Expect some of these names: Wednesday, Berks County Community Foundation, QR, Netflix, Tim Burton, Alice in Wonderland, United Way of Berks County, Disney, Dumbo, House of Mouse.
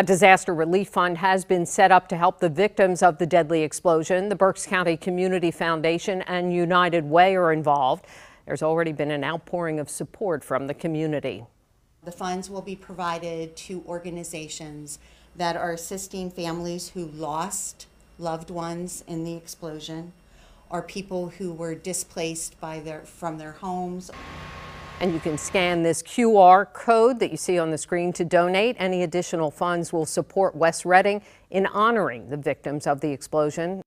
A disaster relief fund has been set up to help the victims of the deadly explosion. The Berks County Community Foundation and United Way are involved. There's already been an outpouring of support from the community. The funds will be provided to organizations that are assisting families who lost loved ones in the explosion, or people who were displaced from their homes. And you can scan this QR code that you see on the screen to donate. Any additional funds will support West Reading in honoring the victims of the explosion.